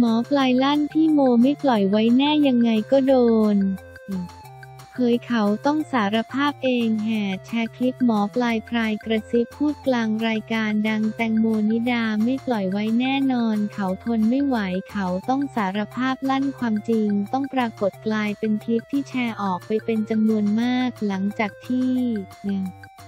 หมอปลายลั่นพี่โมไม่ปล่อยไว้แน่ยังไงก็โดนเคยเขาต้องสารภาพเองแห่แชร์คลิปหมอปลายพรายกระซิบพูดกลางรายการดังแตงโมนิดาไม่ปล่อยไว้แน่นอนเขาทนไม่ไหวเขาต้องสารภาพลั่นความจริงต้องปรากฏกลายเป็นคลิปที่แชร์ออกไปเป็นจำนวนมากหลังจากที่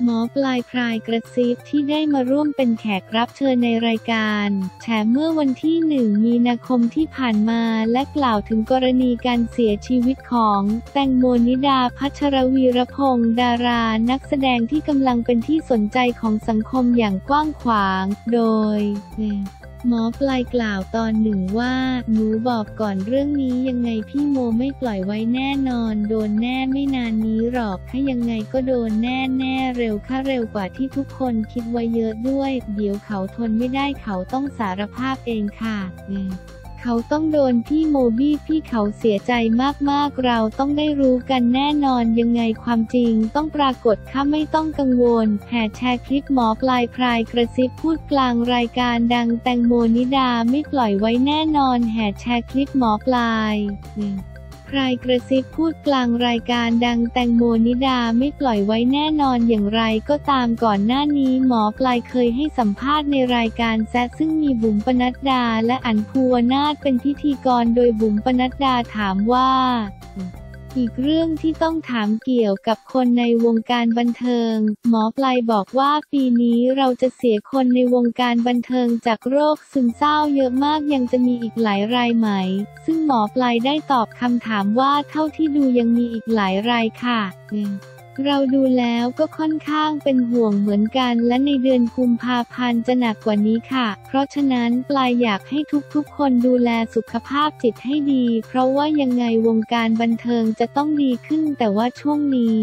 หมอปลายพรายกระซิบที่ได้มาร่วมเป็นแขกรับเชิญในรายการแฉเมื่อวันที่ 1 มีนาคมที่ผ่านมาและกล่าวถึงกรณีการเสียชีวิตของแตงโมนิดาพัชรวีรพงษ์ดารานักแสดงที่กำลังเป็นที่สนใจของสังคมอย่างกว้างขวางโดยหมอปลายกล่าวตอนหนึ่งว่าหนูบอกก่อนเรื่องนี้ยังไงพี่โมไม่ปล่อยไว้แน่นอนโดนแน่ไม่นานนี้หรอกค่ะยังไงก็โดนแน่แน่เร็วค่ะเร็วกว่าที่ทุกคนคิดไว้เยอะด้วยเดี๋ยวเขาทนไม่ได้เขาต้องสารภาพเองค่ะเขาต้องโดนพี่โมบี้พี่เขาเสียใจมากๆเราต้องได้รู้กันแน่นอนยังไงความจริงต้องปรากฏค่ะไม่ต้องกังวลแห่แชร์คลิปหมอปลายพรายกระซิบพูดกลางรายการดังแตงโมนิดาไม่ปล่อยไว้แน่นอนแห่แชร์คลิปหมอปลายพรายกระซิบพูดกลางรายการดังแตงโมนิดาไม่ปล่อยไว้แน่นอนอย่างไรก็ตามก่อนหน้านี้หมอปลายเคยให้สัมภาษณ์ในรายการแซะซึ่งมีบุ๋มปนัดดาและอัญภูวนาถเป็นพิธีกรโดยบุ๋มปนัดดาถามว่าอีกเรื่องที่ต้องถามเกี่ยวกับคนในวงการบันเทิงหมอปลายบอกว่าปีนี้เราจะเสียคนในวงการบันเทิงจากโรคซึมเศร้าเยอะมากยังจะมีอีกหลายรายไหมซึ่งหมอปลายได้ตอบคำถามว่าเท่าที่ดูยังมีอีกหลายรายค่ะเราดูแล้วก็ค่อนข้างเป็นห่วงเหมือนกันและในเดือนกุมภาพันธ์จะหนักกว่านี้ค่ะเพราะฉะนั้นปลายอยากให้ทุกๆคนดูแลสุขภาพจิตให้ดีเพราะว่ายังไงวงการบันเทิงจะต้องดีขึ้นแต่ว่าช่วงนี้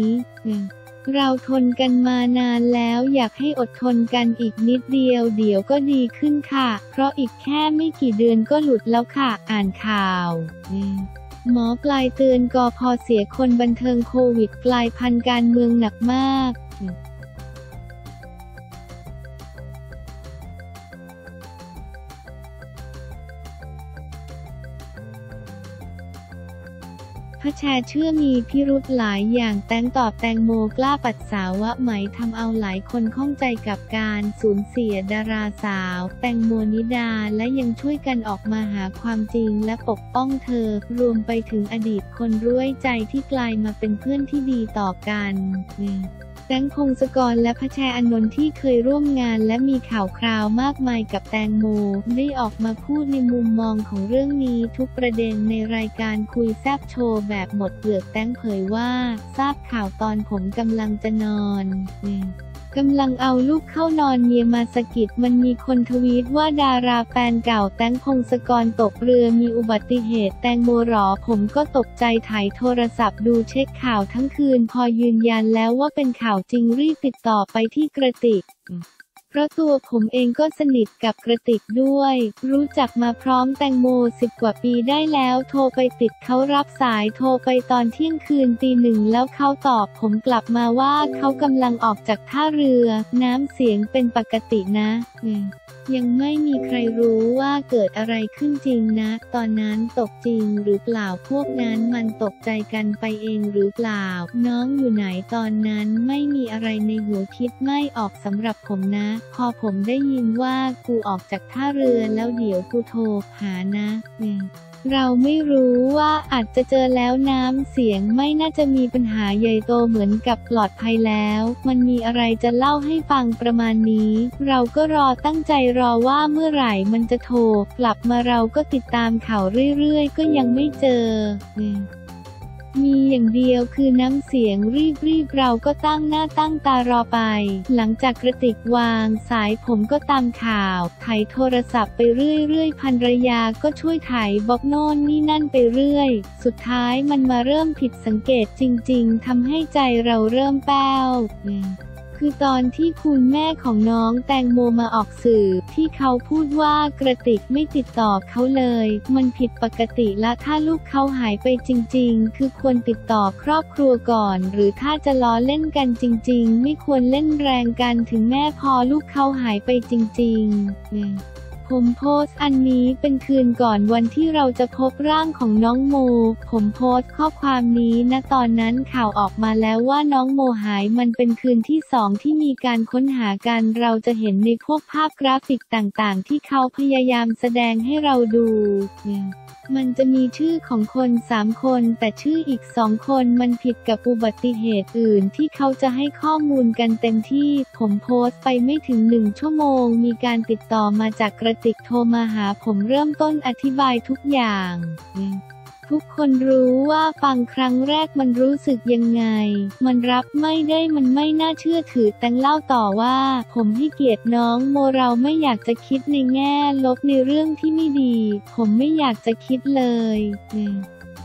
เราทนกันมานานแล้วอยากให้อดทนกันอีกนิดเดียวเดี๋ยวก็ดีขึ้นค่ะเพราะอีกแค่ไม่กี่เดือนก็หลุดแล้วค่ะอ่านข่าวหมอปลายเตือนกพ.เสียคนบันเทิงโควิดกลายพันธุ์การเมืองหนักมากพระแชร์เชื่อมีพิรุธหลายอย่างแตงตอบแตงโมกล้าปัสสาวะไหมทำเอาหลายคนข้องใจกับการสูญเสียดาราสาวแตงโมนิดาและยังช่วยกันออกมาหาความจริงและปกป้องเธอรวมไปถึงอดีตคนร่วมใจที่กลายมาเป็นเพื่อนที่ดีต่อกันแตงพงศกรและพระแชร์อานนท์ที่เคยร่วมงานและมีข่าวคราวมากมายกับแตงโมได้ออกมาพูดในมุมมองของเรื่องนี้ทุกประเด็นในรายการคุยแซบโชว์แบบหมดเปลือกแตงเผยว่าทราบข่าวตอนผมกำลังจะนอนกำลังเอาลูกเข้านอนเมียมาสะกิดมันมีคนทวีตว่าดาราแฟนเก่าแตงพงศกรตกเรือมีอุบัติเหตุแตงโมหรอผมก็ตกใจถ่ายโทรศัพท์ดูเช็คข่าวทั้งคืนพอยืนยันแล้วว่าเป็นข่าวจริงรีบติดต่อไปที่กระติกเพราะตัวผมเองก็สนิทกับกระติกด้วยรู้จักมาพร้อมแตงโม10 กว่าปีได้แล้วโทรไปติดเขารับสายโทรไปตอนเที่ยงคืนตี 1แล้วเขาตอบผมกลับมาว่าเขากำลังออกจากท่าเรือน้ำเสียงเป็นปกตินะยังไม่มีใครรู้ว่าเกิดอะไรขึ้นจริงนะตอนนั้นตกจริงหรือเปล่าพวกนั้นมันตกใจกันไปเองหรือเปล่าน้องอยู่ไหนตอนนั้นไม่มีอะไรในหัวคิดไม่ออกสำหรับผมนะพอผมได้ยินว่ากูออกจากท่าเรือแล้วเดี๋ยวกูโทรหานะเราไม่รู้ว่าอาจจะเจอแล้วน้ำเสียงไม่น่าจะมีปัญหาใหญ่โตเหมือนกับปลอดภัยแล้วมันมีอะไรจะเล่าให้ฟังประมาณนี้เราก็รอตั้งใจรอว่าเมื่อไหร่มันจะโทรกลับมาเราก็ติดตามข่าวเรื่อยๆก็ยังไม่เจอมีอย่างเดียวคือน้ำเสียงรีบเราก็ตั้งหน้าตั้งตารอไปหลังจากกระติกวางสายผมก็ตามข่าวถ่ายโทรศัพท์ไปเรื่อยภรรยาก็ช่วยถ่ายบล็อกโน่นนี่นั่นไปเรื่อยสุดท้ายมันมาเริ่มผิดสังเกตจริงๆทำให้ใจเราเริ่มแป้ว คือตอนที่คุณแม่ของน้องแตงโมมาออกสื่อที่เขาพูดว่ากระติกไม่ติดต่อเขาเลยมันผิดปกติละถ้าลูกเขาหายไปจริงๆคือควรติดต่อครอบครัวก่อนหรือถ้าจะล้อเล่นกันจริงๆไม่ควรเล่นแรงกันถึงแม่พอลูกเขาหายไปจริงๆผมโพสต์อันนี้เป็นคืนก่อนวันที่เราจะพบร่างของน้องโมผมโพสต์ข้อความนี้นะตอนนั้นข่าวออกมาแล้วว่าน้องโมหายมันเป็นคืนที่2ที่มีการค้นหากันเราจะเห็นในพวกภาพกราฟิกต่างๆที่เขาพยายามแสดงให้เราดูมันจะมีชื่อของคน3คนแต่ชื่ออีก2คนมันผิดกับอุบัติเหตุอื่นที่เขาจะให้ข้อมูลกันเต็มที่ผมโพสต์ไปไม่ถึง1 ชั่วโมงมีการติดต่อมาจากกระติกโทรมาหาผมเริ่มต้นอธิบายทุกอย่างทุกคนรู้ว่าฟังครั้งแรกมันรู้สึกยังไงมันรับไม่ได้มันไม่น่าเชื่อถือแตงเล่าต่อว่าผมให้เกียรติน้องโมเราไม่อยากจะคิดในแง่ลบในเรื่องที่ไม่ดีผมไม่อยากจะคิดเลย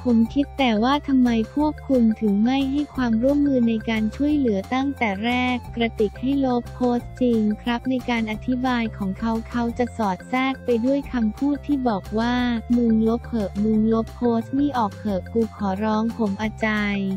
ผมคิดแต่ว่าทำไมพวกคุณถึงไม่ให้ความร่วมมือในการช่วยเหลือตั้งแต่แรกกระติกให้ลบโพสต์จริงครับในการอธิบายของเขาจะสอดแทรกไปด้วยคำพูดที่บอกว่ามึงลบเหอะมึงลบโพสต์นี่ออกเหอะกูขอร้องผมอาจารย์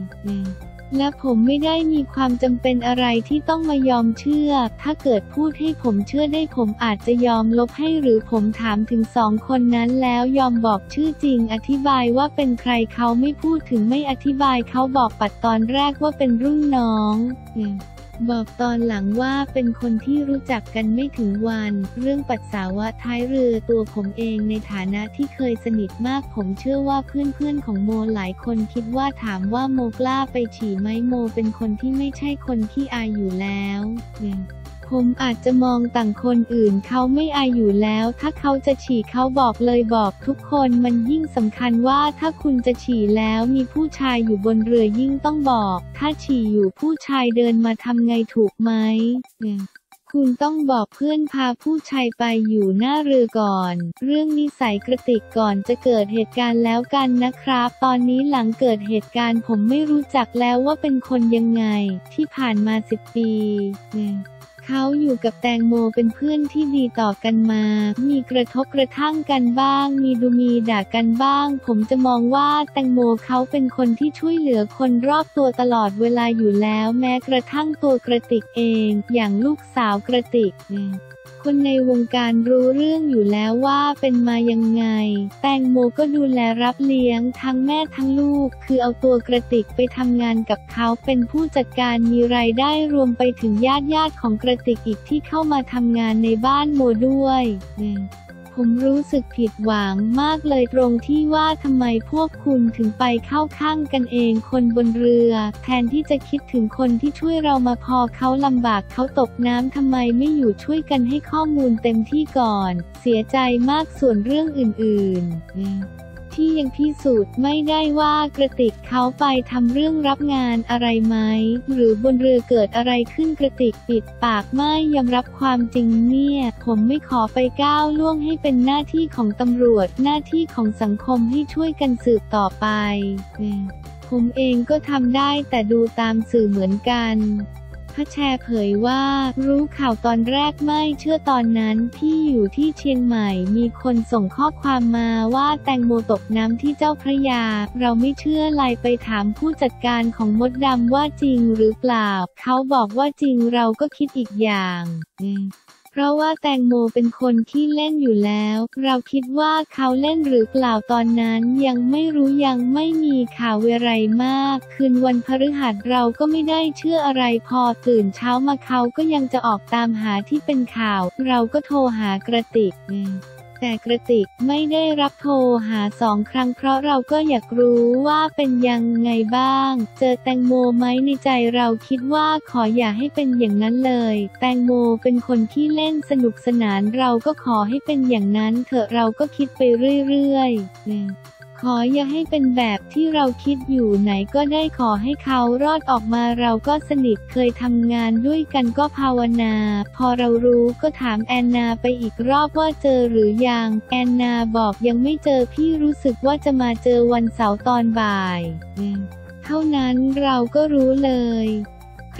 และผมไม่ได้มีความจำเป็นอะไรที่ต้องมายอมเชื่อถ้าเกิดพูดให้ผมเชื่อได้ผมอาจจะยอมลบให้หรือผมถามถึง2 คนนั้นแล้วยอมบอกชื่อจริงอธิบายว่าเป็นใครเขาไม่พูดถึงไม่อธิบายเขาบอกปัดตอนแรกว่าเป็นรุ่นน้องบอกตอนหลังว่าเป็นคนที่รู้จักกันไม่ถึงวันเรื่องปัสสาวะท้ายเรือตัวผมเองในฐานะที่เคยสนิทมากผมเชื่อว่าเพื่อนๆของโมหลายคนคิดว่าถามว่าโมกล้าไปฉี่ไหมโมเป็นคนที่ไม่ใช่คนขี้อายอยู่แล้วผมอาจจะมองต่างคนอื่นเขาไม่อายอยู่แล้วถ้าเขาจะฉี่เขาบอกเลยบอกทุกคนมันยิ่งสำคัญว่าถ้าคุณจะฉี่แล้วมีผู้ชายอยู่บนเรือยิ่งต้องบอกถ้าฉี่อยู่ผู้ชายเดินมาทำไงถูกไหมคุณต้องบอกเพื่อนพาผู้ชายไปอยู่หน้าเรือก่อนเรื่องนิสัยกระติกก่อนจะเกิดเหตุการณ์แล้วกันนะครับตอนนี้หลังเกิดเหตุการณ์ผมไม่รู้จักแล้วว่าเป็นคนยังไงที่ผ่านมา10 ปีเขาอยู่กับแตงโมเป็นเพื่อนที่ดีต่อกันมามีกระทบกระทั่งกันบ้างมีด่ากันบ้างผมจะมองว่าแตงโมเขาเป็นคนที่ช่วยเหลือคนรอบตัวตลอดเวลาอยู่แล้วแม้กระทั่งตัวกระติกเองอย่างลูกสาวกระติกคนในวงการรู้เรื่องอยู่แล้วว่าเป็นมายังไงแตงโมก็ดูแลรับเลี้ยงทั้งแม่ทั้งลูกคือเอาตัวกระติกไปทำงานกับเขาเป็นผู้จัดการมีรายได้รวมไปถึงญาติของกระติกอีกที่เข้ามาทำงานในบ้านโมด้วยผมรู้สึกผิดหวังมากเลยตรงที่ว่าทำไมพวกคุณถึงไปเข้าข้างกันเองคนบนเรือแทนที่จะคิดถึงคนที่ช่วยเรามาพอเขาลำบากเขาตกน้ำทำไมไม่อยู่ช่วยกันให้ข้อมูลเต็มที่ก่อนเสียใจมากส่วนเรื่องอื่นๆที่ยังพิสูจน์ไม่ได้ว่ากระติกเขาไปทำเรื่องรับงานอะไรไหมหรือบนเรือเกิดอะไรขึ้นกระติกปิดปากไม่ยอมรับความจริงเนี่ยผมไม่ขอไปก้าวล่วงให้เป็นหน้าที่ของตำรวจหน้าที่ของสังคมให้ช่วยกันสืบต่อไปผมเองก็ทำได้แต่ดูตามสื่อเหมือนกันพระแชร์เผยว่ารู้ข่าวตอนแรกไม่เชื่อตอนนั้นพี่อยู่ที่เชียงใหม่มีคนส่งข้อความมาว่าแตงโมตกน้ำที่เจ้าพระยาเราไม่เชื่อเลยไปถามผู้จัดการของมดดำว่าจริงหรือเปล่าเขาบอกว่าจริงเราก็คิดอีกอย่างเพราะว่าแตงโมเป็นคนขี้เล่นอยู่แล้วเราคิดว่าเขาเล่นหรือเปล่าตอนนั้นยังไม่รู้ยังไม่มีข่าวอะไรมากคืนวันพฤหัสเราก็ไม่ได้เชื่ออะไรพอตื่นเช้ามาเขาก็ยังจะออกตามหาที่เป็นข่าวเราก็โทรหากระติกแต่กระติกไม่ได้รับโทรหา2 ครั้งเพราะเราก็อยากรู้ว่าเป็นยังไงบ้างเจอแตงโมไหมในใจเราคิดว่าขออย่าให้เป็นอย่างนั้นเลยแตงโมเป็นคนที่เล่นสนุกสนานเราก็ขอให้เป็นอย่างนั้นเถอะเราก็คิดไปเรื่อยๆขออย่าให้เป็นแบบที่เราคิดอยู่ไหนก็ได้ขอให้เขารอดออกมาเราก็สนิทเคยทำงานด้วยกันก็ภาวนาพอเรารู้ก็ถามแอนนาไปอีกรอบว่าเจอหรือยังแอนนาบอกยังไม่เจอพี่รู้สึกว่าจะมาเจอวันเสาร์ตอนบ่ายเท่านั้นเราก็รู้เลย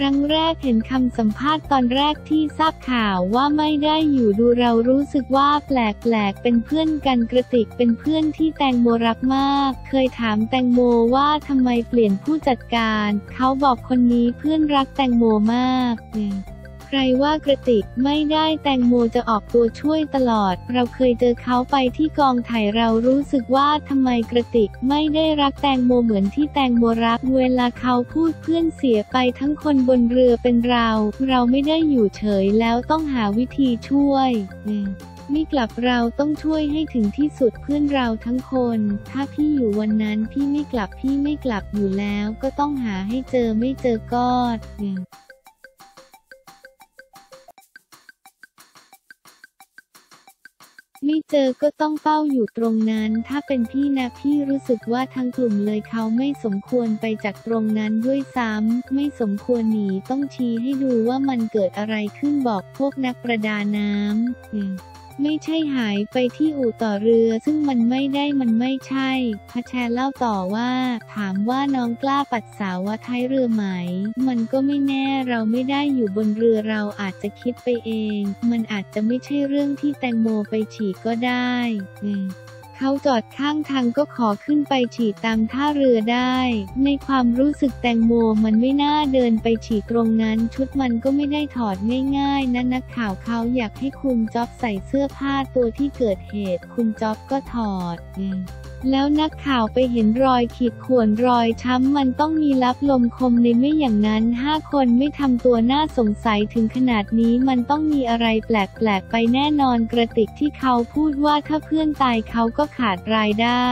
ครั้งแรกเห็นคำสัมภาษณ์ตอนแรกที่ทราบข่าวว่าไม่ได้อยู่ดูเรารู้สึกว่าแปลกๆเป็นเพื่อนกันกระติกเป็นเพื่อนที่แตงโมรักมากเคยถามแตงโมว่าทำไมเปลี่ยนผู้จัดการเขาบอกคนนี้เพื่อนรักแตงโมมากใครว่ากระติกไม่ได้แตงโมจะออกตัวช่วยตลอดเราเคยเจอเขาไปที่กองถ่ายเรารู้สึกว่าทำไมกระติกไม่ได้รักแตงโมเหมือนที่แตงโมรักเวลาเขาพูดเพื่อนเสียไปทั้งคนบนเรือเป็นเราไม่ได้อยู่เฉยแล้วต้องหาวิธีช่วยไม่กลับเราต้องช่วยให้ถึงที่สุดเพื่อนเราทั้งคนถ้าพี่อยู่วันนั้นพี่ไม่กลับอยู่แล้วก็ต้องหาให้เจอไม่เจอก็ไม่เจอก็ต้องเฝ้าอยู่ตรงนั้นถ้าเป็นพี่นะพี่รู้สึกว่าทั้งกลุ่มเลยเขาไม่สมควรไปจากตรงนั้นด้วยซ้ำไม่สมควรหนีต้องชี้ให้ดูว่ามันเกิดอะไรขึ้นบอกพวกนักประดาน้ำไม่ใช่หายไปที่อู่ต่อเรือซึ่งมันไม่ใช่พะแชเล่าต่อว่าถามว่าน้องกล้าปัสสาวะท้ายเรือไหมมันก็ไม่แน่เราไม่ได้อยู่บนเรือเราอาจจะคิดไปเองมันอาจจะไม่ใช่เรื่องที่แตงโมไปฉี่ก็ได้เขาจอดข้างทางก็ขอขึ้นไปฉี่ตามท่าเรือได้ในความรู้สึกแตงโมมันไม่น่าเดินไปฉี่ตรงนั้นชุดมันก็ไม่ได้ถอดง่ายๆนะนักข่าวเขาอยากให้คุณจ๊อบใส่เสื้อผ้าตัวที่เกิดเหตุคุณจ๊อบก็ถอดแล้วนักข่าวไปเห็นรอยขีดข่วนรอยช้ำมันต้องมีลับลมคมในไม่อย่างนั้น5คนไม่ทำตัวน่าสงสัยถึงขนาดนี้มันต้องมีอะไรแปลกๆไปแน่นอนกระติกที่เขาพูดว่าถ้าเพื่อนตายเขาก็ขาดรายได้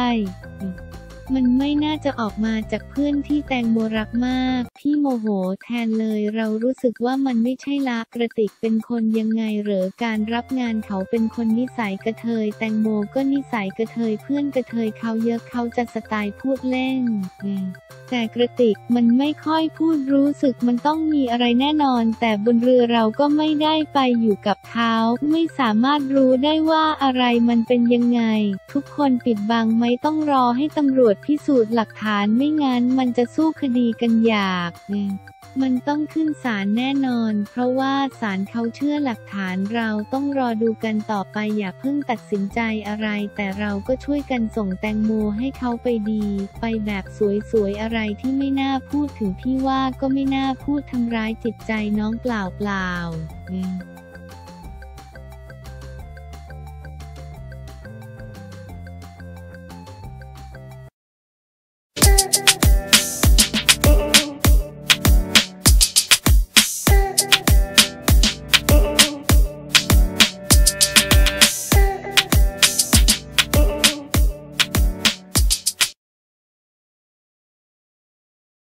มันไม่น่าจะออกมาจากเพื่อนที่แตงโมรักมากพี่โมโหแทนเลยเรารู้สึกว่ามันไม่ใช่ละกระติกเป็นคนยังไงเหรอการรับงานเขาเป็นคนนิสัยกระเทยแตงโมก็นิสัยกระเทยเพื่อนกระเทยเขาเยอะเขาจะสไตล์พูดเล่นแต่กระติกมันไม่ค่อยพูดรู้สึกมันต้องมีอะไรแน่นอนแต่บนเรือเราก็ไม่ได้ไปอยู่กับเขาไม่สามารถรู้ได้ว่าอะไรมันเป็นยังไงทุกคนปิดบังไม่ต้องรอให้ตำรวจพิสูจน์หลักฐานไม่งั้นมันจะสู้คดีกันยากมันต้องขึ้นศาลแน่นอนเพราะว่าศาลเขาเชื่อหลักฐานเราต้องรอดูกันต่อไปอย่าเพิ่งตัดสินใจอะไรแต่เราก็ช่วยกันส่งแตงโมให้เขาไปดีไปแบบสวยๆอะไรที่ไม่น่าพูดถึงพี่ว่าก็ไม่น่าพูดทำร้ายจิตใจน้องเปล่า